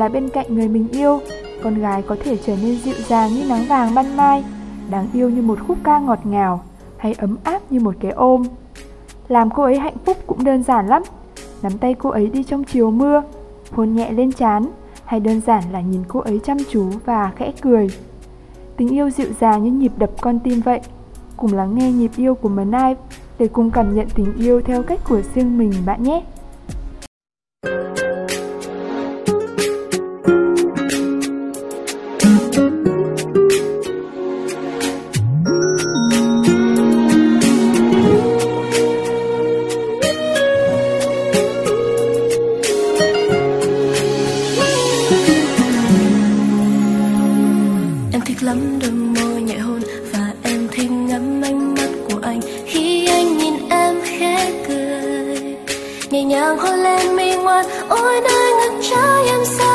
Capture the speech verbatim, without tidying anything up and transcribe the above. là bên cạnh người mình yêu, con gái có thể trở nên dịu dàng như nắng vàng ban mai, đáng yêu như một khúc ca ngọt ngào, hay ấm áp như một cái ôm. Làm cô ấy hạnh phúc cũng đơn giản lắm. Nắm tay cô ấy đi trong chiều mưa, hôn nhẹ lên trán, hay đơn giản là nhìn cô ấy chăm chú và khẽ cười. Tình yêu dịu dàng như nhịp đập con tim vậy. Cùng lắng nghe nhịp yêu của Mờ Naïve để cùng cảm nhận tình yêu theo cách của riêng mình bạn nhé. Em thích lắm đôi môi nhẹ hôn, và em thích ngắm ánh mắt của anh khi anh nhìn em khẽ cười, nhẹ nhàng hôn lên mi ngoan. Ôi nơi ngực trái em sao